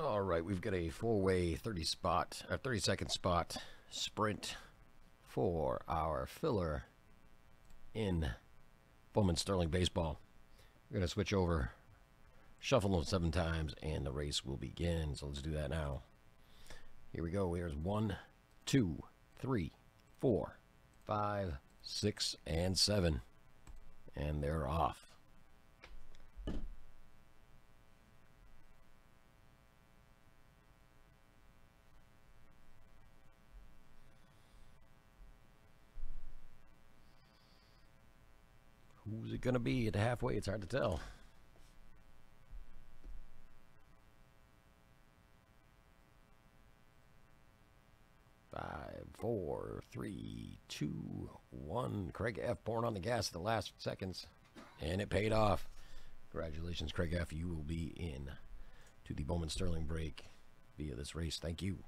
All right, we've got a four-way 30-second spot sprint for our filler in Bowman Sterling baseball. We're gonna switch over, shuffle them 7 times, and the race will begin. So let's do that now. Here we go. Here's 1, 2, 3, 4, 5, 6, and 7, and they're off. Who's it gonna be at halfway? It's hard to tell. Five, four, three, two, one. Craig F. pouring on the gas at the last seconds, and it paid off. Congratulations, Craig F. You will be in to the Bowman Sterling break via this race. Thank you.